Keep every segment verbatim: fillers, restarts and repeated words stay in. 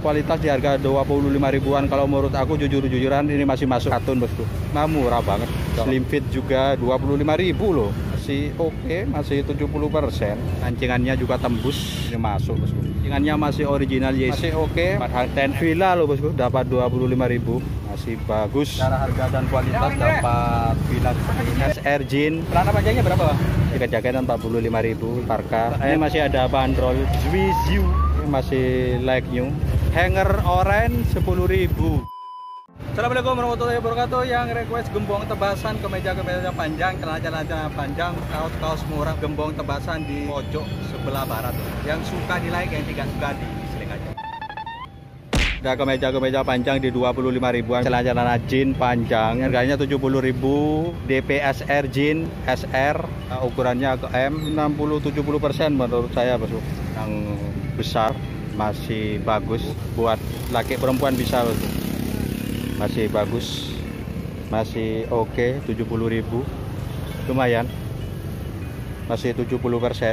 Kualitas di harga dua puluh lima ribuan kalau menurut aku jujur-jujuran ini masih masuk katun, bosku. Nah, murah banget. Slim fit juga dua puluh lima ribu loh. Masih oke, okay, masih tujuh puluh persen. Ancingannya juga tembus, ini masuk, bosku. Ancingannya masih original Y C. Masih oke. Okay. empat ten Villa loh, bosku. Dapat dua puluh lima ribu. Masih bagus. Secara harga dan kualitas dapat Villa S R Jin. Pelana panjangnya berapa, Bang? Jaket empat puluh lima ribu Tarka. Ini masih ada bandrol Zwizu. Masih like new. Hanger orange sepuluh ribu. Assalamualaikum warahmatullahi wabarakatuh. Yang request gembong tebasan, kemeja-kemeja panjang, celana-celana panjang, kaos-kaos murah, gembong tebasan di pojok sebelah barat. Yang suka di like, yang tidak suka di dislike aja. Ada kemeja-kemeja panjang di dua puluh lima ribuan, celana-celana jean panjang, harganya tujuh puluh ribu. D P S R jean S R, nah, ukurannya ke M, enam puluh sampai tujuh puluh persen menurut saya, bosku. Yang besar masih bagus, buat laki perempuan bisa, masih bagus, masih oke, okay, tujuh puluh ribu lumayan, masih tujuh puluh persen.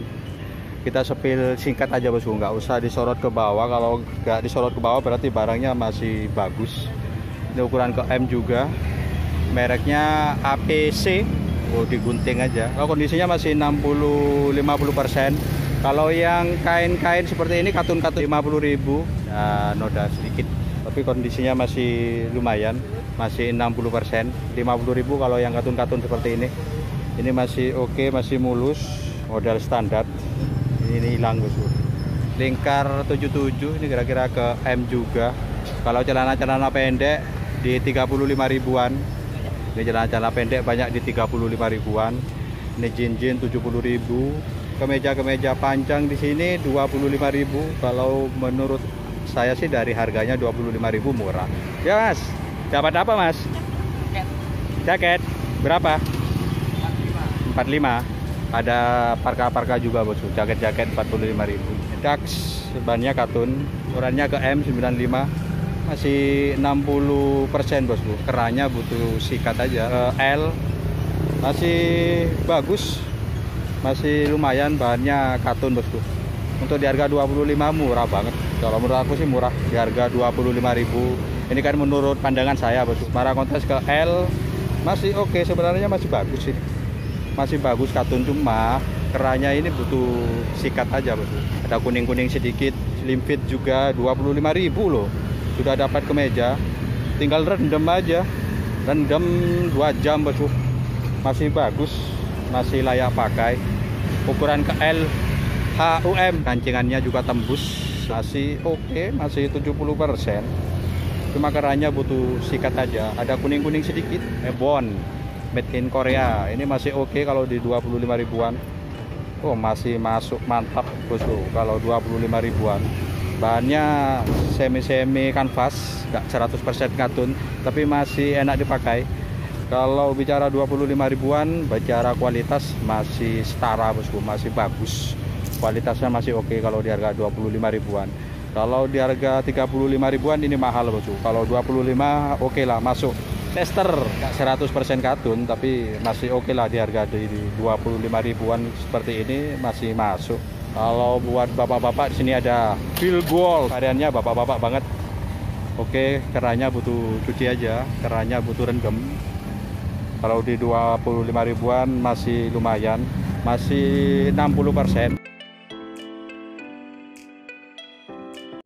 Kita sepil singkat aja, bosku, nggak usah disorot ke bawah. Kalau nggak disorot ke bawah berarti barangnya masih bagus. Ini ukuran ke M juga, mereknya A P C. Oh, digunting aja. Kalau kondisinya masih enam puluh sampai lima puluh persen. Kalau yang kain-kain seperti ini katun-katun lima puluh ribu, nah, noda sedikit, tapi kondisinya masih lumayan, masih enam puluh persen. lima puluh ribu kalau yang katun-katun seperti ini. Ini masih oke, okay, masih mulus, model standar. Ini hilang, bosku. Lingkar tujuh puluh tujuh ini kira-kira ke M juga. Kalau celana-celana pendek di tiga puluh lima ribuan. Ini celana-celana pendek banyak di tiga puluh lima ribuan. Ini jin-jin tujuh puluh ribu. Kemeja-kemeja panjang di sini dua puluh lima ribu. Kalau menurut saya sih dari harganya dua puluh lima ribu murah. Ya, Mas. Dapat apa, Mas? Jaket. Jaket. Berapa? empat puluh lima. empat puluh lima. Ada parka-parka juga, bosku. Jaket-jaket empat puluh lima ribu. Dax bahannya katun, ukurannya ke M sembilan puluh lima. Masih enam puluh persen, bosku. Kerahnya butuh sikat aja. L masih bagus. Masih lumayan, bahannya katun, bosku. Untuk di harga dua puluh lima murah banget. Kalau menurut aku sih murah di harga dua puluh lima ribu. Ini kan menurut pandangan saya, bosku. Para kontes ke L masih oke, okay, sebenarnya masih bagus sih. Masih bagus katun, cuma kerahnya ini butuh sikat aja, bosku. Ada kuning-kuning sedikit. Slim fit juga dua puluh lima ribu loh. Sudah dapat kemeja. Tinggal rendam aja. Rendam dua jam, bosku. Masih bagus. Masih layak pakai, ukuran ke L H U M, kancingannya juga tembus, masih oke, okay, masih tujuh puluh persen. Cuma kerahnya butuh sikat aja. Ada kuning-kuning sedikit. Ebon made in Korea, ini masih oke, okay kalau di dua puluh lima ribuan. Oh, masih masuk mantap, bosku. Kalau dua puluh lima ribuan, bahannya semi-semi kanvas, nggak seratus persen katun, tapi masih enak dipakai. Kalau bicara dua puluh lima ribuan, bicara kualitas masih setara, bosku, masih bagus. Kualitasnya masih oke kalau di harga dua puluh lima ribuan. Kalau di harga tiga puluh lima ribuan ini mahal, bosku. Kalau dua puluh lima oke lah, masuk. Tester seratus persen katun, tapi masih oke lah di harga di dua puluh lima ribuan seperti ini masih masuk. Kalau buat bapak-bapak di sini ada Billboard, variannya bapak-bapak banget. Oke, kerahnya butuh cuci aja, kerahnya butuh rendam. Kalau di dua puluh lima ribuan masih lumayan, masih enam puluh persen.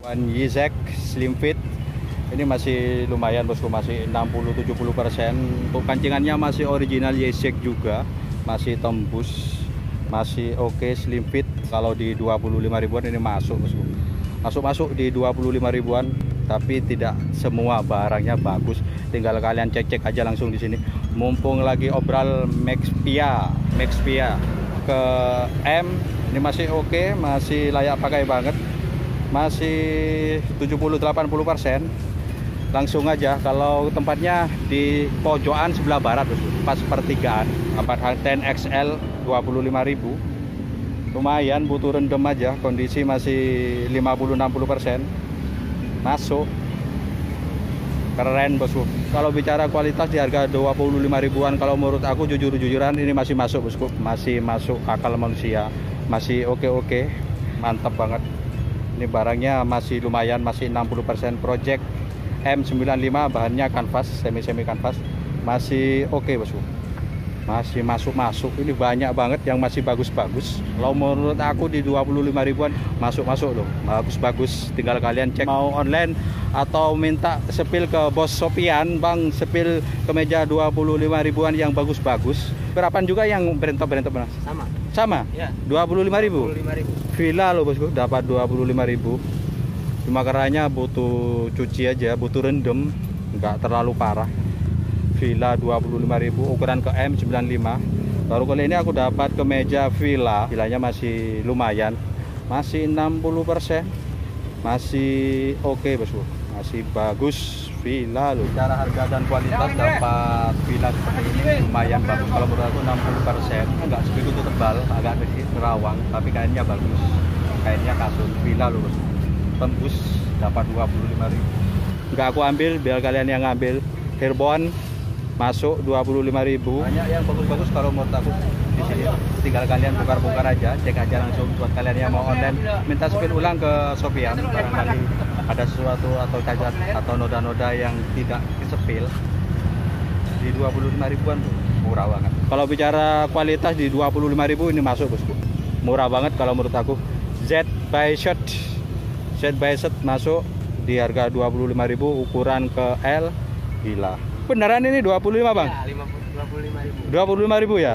One Yizek Slim Fit ini masih lumayan, bosku, masih enam puluh sampai tujuh puluh persen. Untuk kancingannya masih original Yizek juga, masih tembus, masih oke, okay, Slim Fit. Kalau di dua puluh lima ribuan ini masuk, bosku. Masuk-masuk di dua puluh lima ribuan, tapi tidak semua barangnya bagus. Tinggal kalian cek-cek aja langsung di sini. Mumpung lagi obral Maxpia, Maxpia ke M ini masih oke, okay, masih layak pakai banget. Masih tujuh puluh sampai delapan puluh persen. Langsung aja kalau tempatnya di pojokan sebelah barat, bosku. Pas pertigaan, empat sepuluh X L dua puluh lima ribu. Lumayan, butuh rendam aja, kondisi masih lima puluh sampai enam puluh persen. Masuk. Keren, bosku. Kalau bicara kualitas di harga dua puluh lima ribuan, kalau menurut aku jujur-jujuran ini masih masuk, bosku. Masih masuk akal manusia. Masih oke-oke. Mantap banget. Ini Ini barangnya masih lumayan, masih enam puluh persen project M sembilan lima, bahannya kanvas, semi-semi kanvas. Masih oke, okay, Bosku. Masih masuk-masuk. Ini banyak banget yang masih bagus-bagus. Kalau menurut aku di dua puluh lima ribuan masuk-masuk loh. Bagus-bagus. Tinggal kalian cek mau online atau minta sepil ke Bos Sopian, Bang, sepil kemeja dua puluh lima ribuan yang bagus-bagus. Berapaan juga yang berentop-berentop, Mas? Sama. Sama? Ya. dua puluh lima ribu. dua puluh lima ribu. Villa loh, Bosku, dapat dua puluh lima ribu. Cuma karanya butuh cuci aja, butuh rendem, nggak terlalu parah. Villa dua puluh lima ribu ukuran ke M sembilan lima. Baru kali ini aku dapat kemeja villa. Villanya masih lumayan. Masih enam puluh persen. Masih oke, okay, Bosku. Masih bagus villa loh. Secara harga dan kualitas dapat villa lumayan bagus. Kalau menurut aku enam puluh persen. Enggak segitu tebal, agak sedikit terawang, tapi kainnya bagus. Kainnya kasut villa loh, Bosku. Tembus dapat dua puluh lima ribu. Enggak aku ambil, biar kalian yang ngambil. Cirebon masuk dua puluh lima ribu. Banyak yang bagus-bagus kalau menurut aku di sini. Tinggal kalian bukar-bukar aja, cek aja langsung. Buat kalian yang mau online, minta spin ulang ke Sopian. Barangkali ada sesuatu atau cacat atau noda-noda yang tidak kesepil. Di dua puluh lima ribuan murah banget. Kalau bicara kualitas di dua puluh lima ribu ini masuk, Bosku. Murah banget kalau menurut aku. Z by shirt, Z by shirt masuk di harga dua puluh lima ribu ukuran ke L. Gila. Beneran ini dua puluh lima, Bang? Ya, dua puluh lima ribu. dua puluh lima ribu ya? Ya.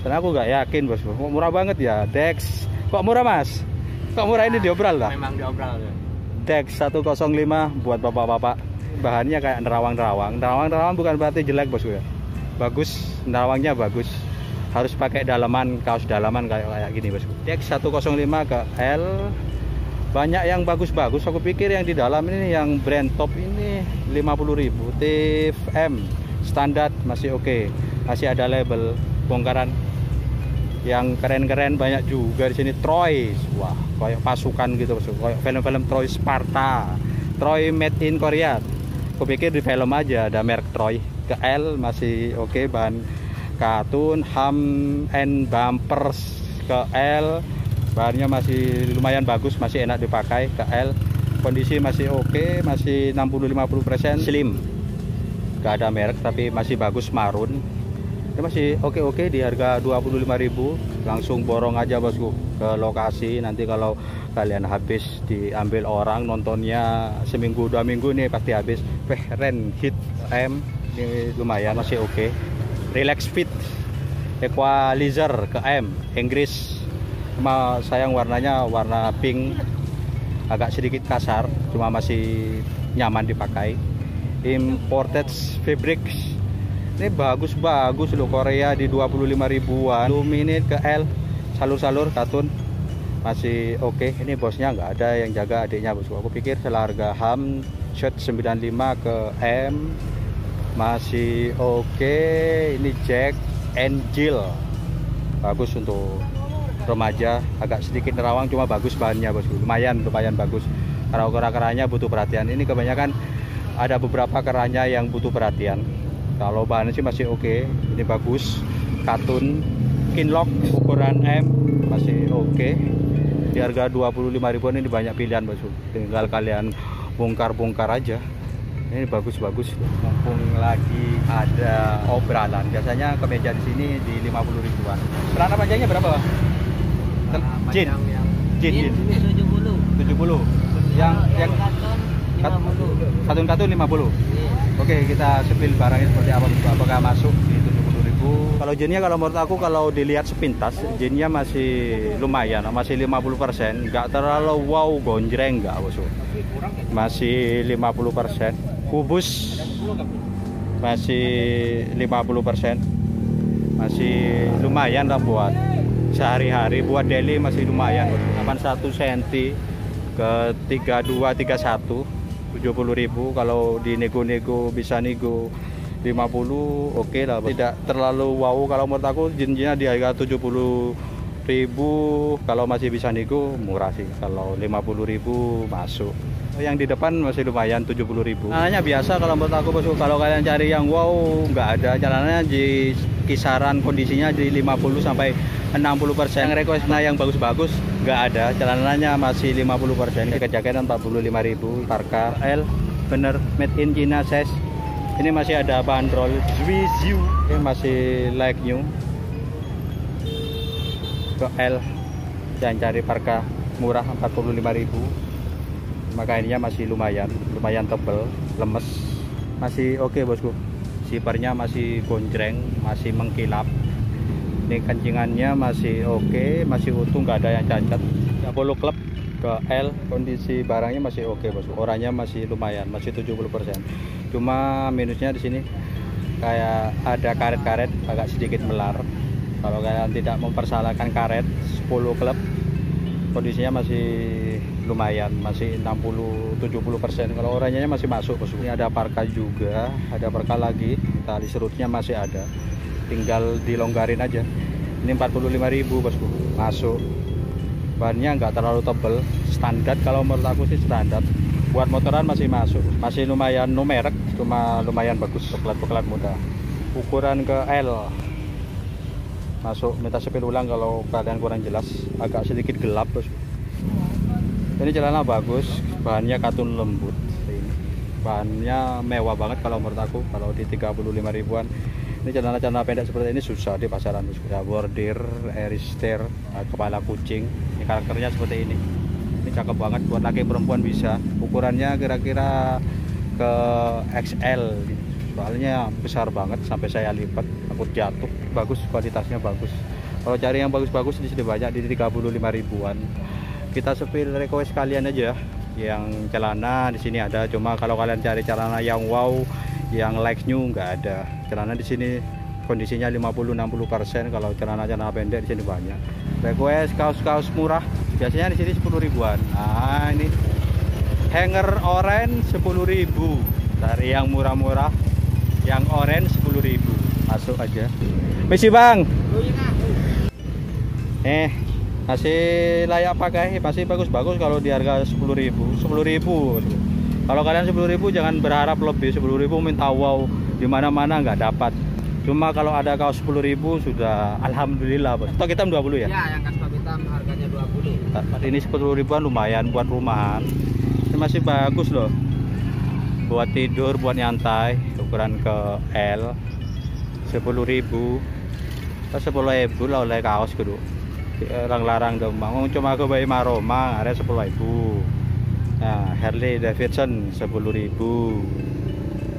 Karena aku nggak yakin, Bos. Kok murah banget ya? Dex. Kok murah, Mas? Kok murah nah, ini diobral lah? Memang diobral ya. Dex seratus lima buat bapak-bapak. Bahannya kayak nerawang-nerawang. Nerawang-nerawang bukan berarti jelek, Bosku ya. Bagus, nerawangnya bagus. Harus pakai dalaman, kaos dalaman kayak kayak gini, Bosku. Dex seratus lima ke L. Banyak yang bagus-bagus. Aku pikir yang di dalam ini yang brand top ini lima puluh ribu. T I F M standar masih oke, okay. Masih ada label bongkaran yang keren-keren banyak juga di sini. Troy, wah, kayak pasukan gitu, kayak film-film Troy Sparta, Troy Made in Korea. Aku pikir di film aja ada merek Troy. Ke L masih oke, okay. Bahan katun, ham and bumpers ke L. Bahannya masih lumayan bagus, masih enak dipakai. K L kondisi masih oke, okay, masih enam puluh sampai lima puluh persen slim. Gak ada merek tapi masih bagus, marun. Ini masih oke-oke okay -okay, di harga dua puluh lima ribu. Langsung borong aja, Bosku, ke lokasi. Nanti kalau kalian habis diambil orang nontonnya seminggu dua minggu nih pasti habis. Peren hit M ini lumayan masih oke. Okay. Relax fit equalizer ke M Inggris. Cuma sayang warnanya warna pink, agak sedikit kasar, cuma masih nyaman dipakai. Imported fabrics ini bagus-bagus loh, Korea di dua puluh lima ribuan. Luminate ke L, salur-salur katun masih oke, okay. Ini bosnya nggak ada yang jaga, adiknya, Bosku. Aku pikir seharga ham shirt sembilan lima ke M masih oke, okay. Ini Jack and Jill bagus untuk remaja, agak sedikit nerawang cuma bagus bahannya, Bosku. Lumayan, lumayan bagus. Karena kerah-kerahnya butuh perhatian. Ini kebanyakan ada beberapa kerahnya yang butuh perhatian. Kalau bahannya sih masih oke, okay. Ini bagus. Katun Kinlock ukuran M masih oke. Okay. Di harga dua puluh lima ribuan ini banyak pilihan, Bosku. Tinggal kalian bongkar-bongkar aja. Ini bagus-bagus. Mumpung lagi ada obralan. Biasanya kemeja di sini di lima puluh ribuan. Celana panjangnya berapa, Bang? Jin. Jin, Jin. tujuh puluh. Yang yang katun katun lima puluh. Oke, kita sepil barangnya seperti apa, apakah masuk di tujuh puluh ribu. Kalau jinnya kalau menurut aku kalau dilihat sepintas, jinnya masih lumayan, masih lima puluh persen, enggak terlalu wow gonjreng enggak, Bosku. Masih lima puluh persen. Kubus masih lima puluh persen. Masih lumayan lah buat sehari-hari, buat daily masih lumayan. Delapan puluh satu senti ke tiga puluh dua tiga puluh satu tujuh puluh ribu. Kalau di nego-nego bisa nego lima puluh, oke okay lah, tidak terlalu wow. Kalau menurut aku jinnya di harga tujuh puluh ribu, kalau masih bisa nego murah sih. Kalau lima puluh ribu masuk. Yang di depan masih lumayan tujuh puluh ribu. Celananya biasa kalau menurut aku, Bosku. Kalau kalian cari yang wow nggak ada. Celananya di kisaran kondisinya di 50 sampai enam puluh persen. Yang requestnya yang bagus-bagus nggak ada, jalanannya masih lima puluh persen. Ini kejaketan empat puluh lima ribu, Parka L, bener, made in China size. Ini masih ada bandrol, ini masih like new. Ke L, jangan cari Parka murah empat puluh lima ribu. Maka ininya masih lumayan, lumayan tebel, lemes, masih oke okay, bosku. Sipernya masih gonjreng, masih mengkilap. Ini kencingannya masih oke, okay, masih utuh, nggak ada yang cacat. Apollo Club ke L, kondisi barangnya masih oke okay, bosku. Orangnya masih lumayan, masih tujuh puluh persen. Cuma minusnya di sini kayak ada karet-karet, agak sedikit melar. Kalau kalian tidak mempersalahkan karet, Apollo Club kondisinya masih lumayan, masih enam puluh sampai tujuh puluh persen. Kalau orangnya masih masuk bosku. Ini ada Parka juga, ada Parka lagi, tali serutnya masih ada, tinggal dilonggarin aja. Ini empat puluh lima ribu bosku, masuk. Bannya nggak terlalu tebel, standar kalau menurut aku sih standar. Buat motoran masih masuk, masih lumayan, no merek, cuma lumayan bagus, pekelat-pekelat muda. Ukuran ke L, masuk, minta sepil ulang kalau keadaan kurang jelas, agak sedikit gelap bosku. Ini jalannya bagus, bahannya katun lembut, bahannya mewah banget kalau menurut aku. Kalau di tiga puluh lima ribuan, ini jalannya-jalannya pendek seperti ini susah di pasaran bosku. Ada bordir, erister, kepala kucing, ini karakternya seperti ini. Ini cakep banget, buat laki perempuan bisa. Ukurannya kira-kira ke X L, soalnya besar banget sampai saya lipat, aku jatuh. Bagus, kualitasnya bagus. Kalau cari yang bagus-bagus di sini banyak, di tiga puluh lima ribuan. Kita sepil request kalian aja yang celana di sini ada, cuma kalau kalian cari celana yang wow, yang like new nggak ada. Celana di sini kondisinya lima puluh sampai enam puluh persen. Kalau celana-celana pendek di sini banyak. Request kaos-kaos murah biasanya di sini sepuluh ribuan. Nah, ini hanger orange sepuluh ribu. Dari yang murah-murah yang orange sepuluh ribu. Masuk aja. Misi, Bang. Eh masih layak pakai, pasti bagus-bagus kalau di harga sepuluh ribu. sepuluh ribu kalau kalian sepuluh ribu jangan berharap lebih. sepuluh ribu minta wow, dimana-mana nggak dapat. Cuma kalau ada kaos sepuluh ribu sudah alhamdulillah. Stok hitam dua puluh ya? Iya, yang stok hitam harganya dua puluh. Ini sepuluh ribuan lumayan buat rumahan. Ini masih bagus loh, buat tidur, buat nyantai. Ukuran ke L sepuluh ribu. sepuluh ribu lah oleh kaos gitu. Larang-larang Demang, cuma ke Bayi Maroma ada sepuluh ribu. Nah, Harley Davidson sepuluh ribu.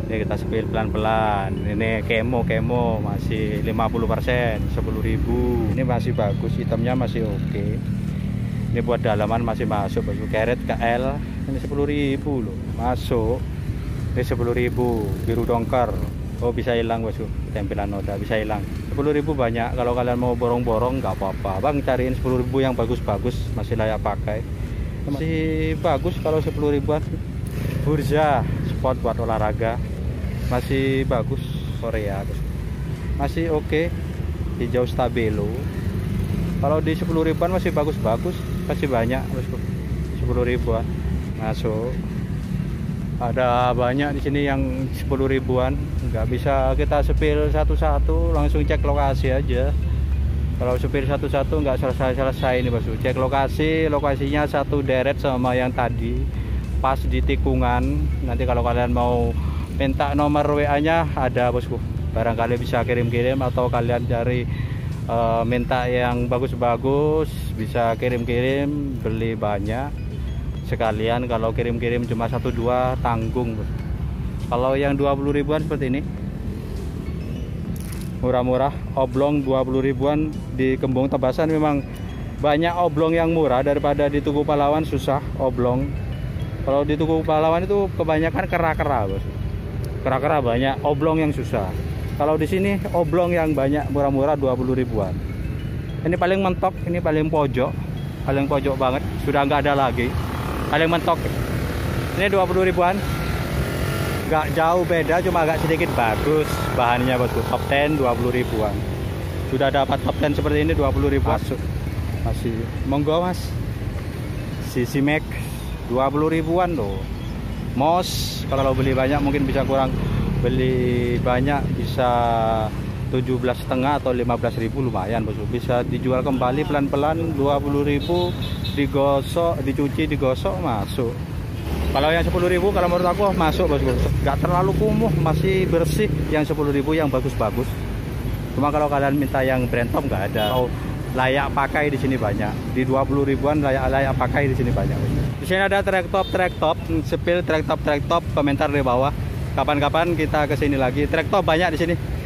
Ini kita sepil pelan-pelan. Ini kemo-kemo masih lima puluh persen, sepuluh ribu. Ini masih bagus, hitamnya masih oke. Okay. Ini buat dalaman masih masuk. Karet K L ini sepuluh ribu loh, masuk. Ini sepuluh ribu, biru dongker. Oh, bisa hilang bosku, tempelan noda bisa hilang. Sepuluh ribu banyak, kalau kalian mau borong-borong nggak apa-apa. Bang, cariin sepuluh ribu yang bagus-bagus, masih layak pakai, masih bagus. Kalau sepuluh ribuan Burza sport buat olahraga masih bagus. Korea masih oke okay. Hijau Stabilo kalau di sepuluh ribuan masih bagus-bagus, masih banyak bosku. Sepuluh ribuan masuk. Ada banyak di sini yang sepuluh ribuan, nggak bisa kita sepil satu-satu, langsung cek lokasi aja. Kalau sepil satu-satu nggak selesai-selesai ini bosku. Cek lokasi, lokasinya satu deret sama yang tadi, pas di tikungan. Nanti kalau kalian mau minta nomor W A-nya ada bosku, barangkali bisa kirim-kirim, atau kalian cari e, minta yang bagus-bagus bisa kirim-kirim, beli banyak. Sekalian kalau kirim-kirim cuma satu dua tanggung. Kalau yang dua puluh ribuan seperti ini murah-murah, oblong dua puluh ribuan di Gembong Tebasan memang banyak oblong yang murah. Daripada di Tugu Pahlawan susah oblong. Kalau di Tugu Pahlawan itu kebanyakan kera-kera bos, kera-kera banyak, oblong yang susah. Kalau di sini oblong yang banyak murah-murah dua puluh ribuan. Ini paling mentok, ini paling pojok, paling pojok banget, sudah nggak ada lagi. Paling mentok ini dua puluh ribuan, nggak jauh beda, cuma agak sedikit bagus bahannya bosku. Top sepuluh dua puluh ribuan, sudah dapat top sepuluh seperti ini dua puluh ribuan. Masuk, masih monggo mas. Sisi Max dua puluh ribuan loh. Mos kalau beli banyak mungkin bisa kurang, beli banyak bisa tujuh belas setengah atau lima belas ribu, lumayan bosku. Bisa dijual kembali pelan-pelan dua puluh ribu, digosok, dicuci, digosok, masuk. Kalau yang sepuluh ribu kalau menurut aku masuk bosku, nggak terlalu kumuh, masih bersih. Yang sepuluh ribu yang bagus-bagus. Cuma kalau kalian minta yang brand top nggak ada. Kalau layak pakai di sini banyak, di dua puluh ribuan layak layak pakai di sini banyak. Di sini ada track top track top, sepil track top track top. Komentar di bawah. Kapan-kapan kita kesini lagi. Track top banyak di sini.